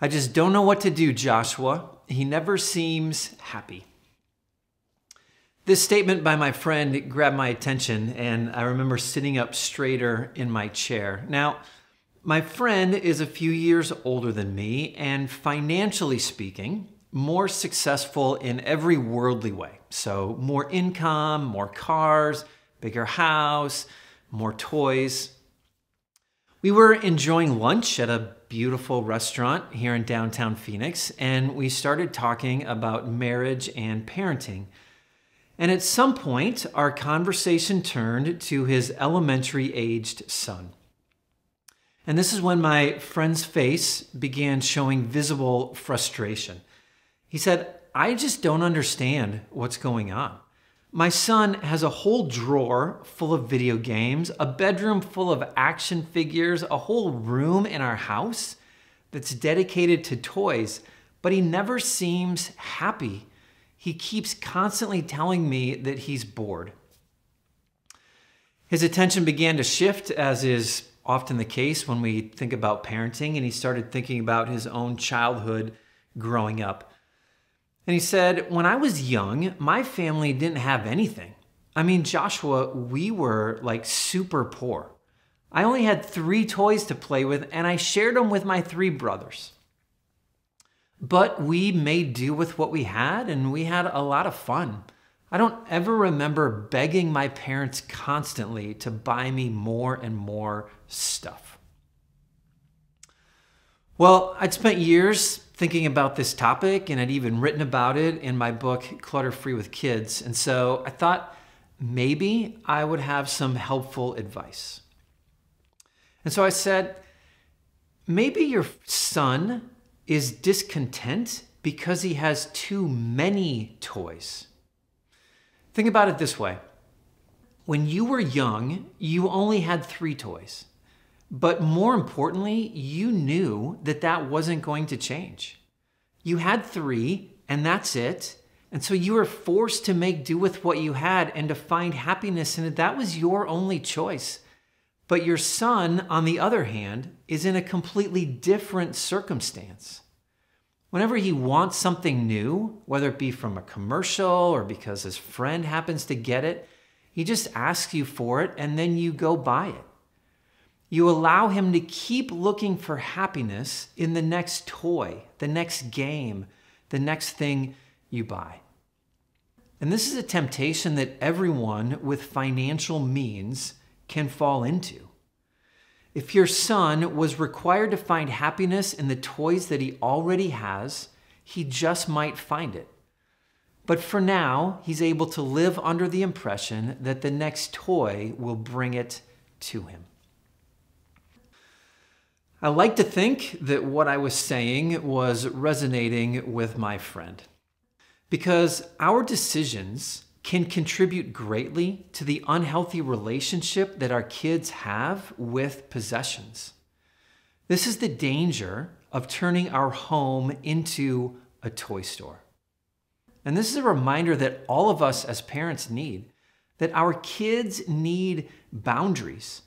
I just don't know what to do, Joshua. He never seems happy. This statement by my friend grabbed my attention, and I remember sitting up straighter in my chair. Now, my friend is a few years older than me and, financially speaking, more successful in every worldly way. So more income, more cars, bigger house, more toys. We were enjoying lunch at a beautiful restaurant here in downtown Phoenix, and we started talking about marriage and parenting. And at some point, our conversation turned to his elementary-aged son. And this is when my friend's face began showing visible frustration. He said, "I just don't understand what's going on. My son has a whole drawer full of video games, a bedroom full of action figures, a whole room in our house that's dedicated to toys, but he never seems happy. He keeps constantly telling me that he's bored." His attention began to shift, as is often the case when we think about parenting, and he started thinking about his own childhood growing up. And he said, "When I was young, my family didn't have anything. I mean, Joshua, we were like super poor. I only had 3 toys to play with, and I shared them with my 3 brothers. But we made do with what we had, and we had a lot of fun. I don't ever remember begging my parents constantly to buy me more and more stuff." Well, I'd spent years thinking about this topic, and I'd even written about it in my book, Clutter Free with Kids. And so I thought maybe I would have some helpful advice. And so I said, "Maybe your son is discontent because he has too many toys." Think about it this way. When you were young, you only had 3 toys. But more importantly, you knew that that wasn't going to change. You had 3, and that's it. And so you were forced to make do with what you had and to find happiness in it. That was your only choice. But your son, on the other hand, is in a completely different circumstance. Whenever he wants something new, whether it be from a commercial or because his friend happens to get it, he just asks you for it, and then you go buy it. You allow him to keep looking for happiness in the next toy, the next game, the next thing you buy. And this is a temptation that everyone with financial means can fall into. If your son was required to find happiness in the toys that he already has, he just might find it. But for now, he's able to live under the impression that the next toy will bring it to him. I like to think that what I was saying was resonating with my friend, because our decisions can contribute greatly to the unhealthy relationship that our kids have with possessions. This is the danger of turning our home into a toy store. And this is a reminder that all of us as parents need, that our kids need boundaries.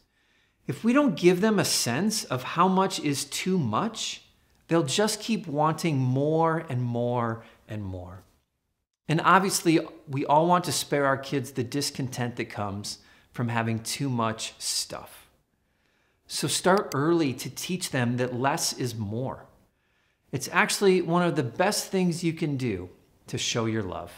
If we don't give them a sense of how much is too much, they'll just keep wanting more and more and more. And obviously, we all want to spare our kids the discontent that comes from having too much stuff. So start early to teach them that less is more. It's actually one of the best things you can do to show your love.